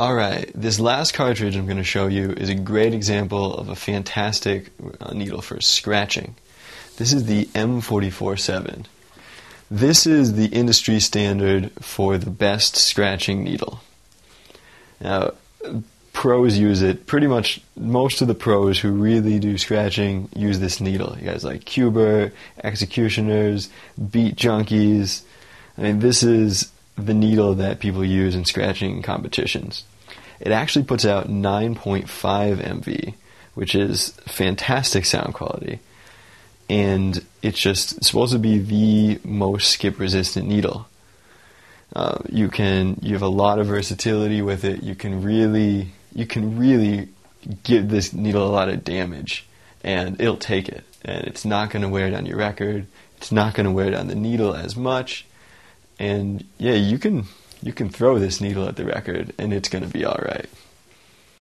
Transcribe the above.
Alright, this last cartridge I'm going to show you is a great example of a fantastic needle for scratching. This is the M447. This is the industry standard for the best scratching needle. Now, pros use it. Pretty much most of the pros who really do scratching use this needle. You guys like Qbert, Executioners, Beat Junkies. I mean, this is the needle that people use in scratching competitions. It actually puts out 9.5 MV, which is fantastic sound quality. And it's just supposed to be the most skip-resistant needle. You have a lot of versatility with it. You can really give this needle a lot of damage, and it'll take it. And it's not going to wear down your record. It's not going to wear down the needle as much. And yeah, you can throw this needle at the record, and it's going to be all right.